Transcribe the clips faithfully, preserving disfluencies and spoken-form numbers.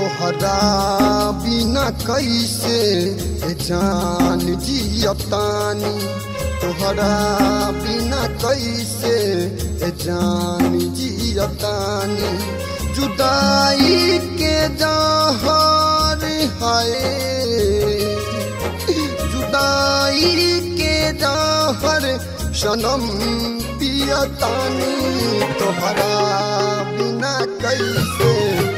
तोहरा बिना कैसे जान जियतानी, तोहरा बिना कैसे जान जियतानी, जुदाई के जहर है, जुदाई के जहर सनम पियतानी, तोहरा बिना कैसे जान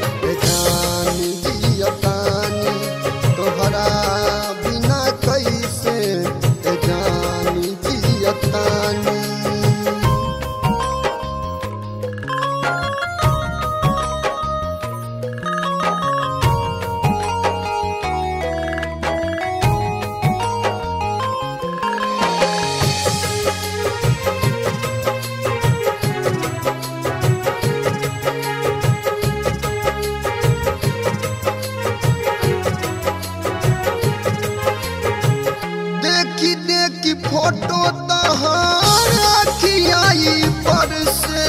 फोटो तहारियाई पर से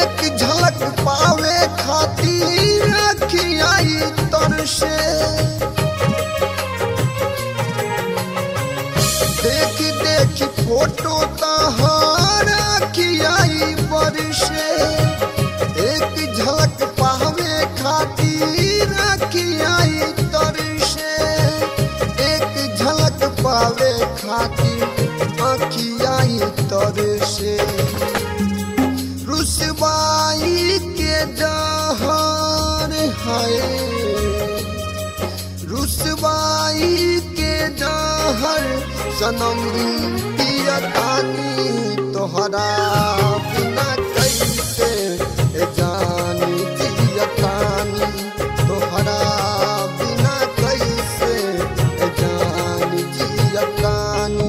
एक झलक पावे खातिर रखियाई तर से, देख देख फोटो तहारियाई पर से एक झलक पावे खातिर रखियाई तर से, एक झलक पावे आखियाई तोरे से, रुसवाई के जहर है, रुसवाई के जहर सनम पियतानी, तोहरा बिना कैसे जान जियतानी, तोहरा बिना कैसे जान जियतानी।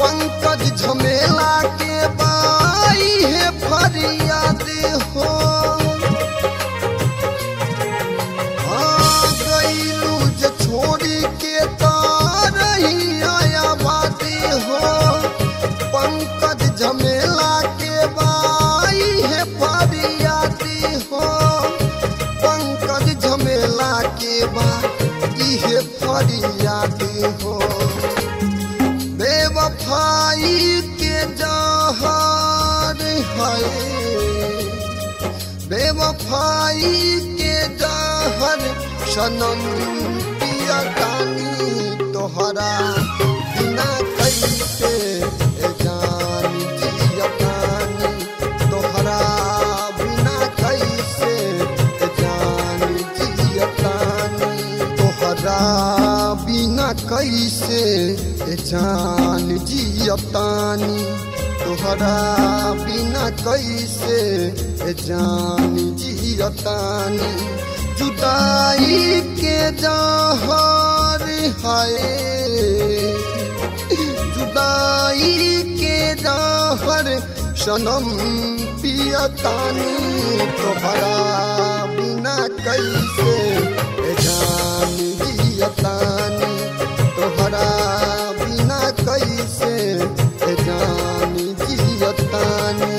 पंकज झमेला के बाई है फरियाद हो, गईलू जे छोड़ी के तारही आया बात हो, पंकज झमेला के बाई है फरियाद हो, झमेला के बाद ये फरियाद हो, बेवफाई के जहर है, बेवफाई के जहर सनम पियतानी, तोहरा बिना कैसे जान जियतानी, तोहरा बिना कैसे बिना कैसे जान जियतानी, तोहरा बिना कैसे जान जियतानी, जुदाई के जहर है, जुदाई के जहर सनम पियतानी, तोहरा बिना कैसे जान जियतानी, तोहरा बिना कैसे जान जियतानी।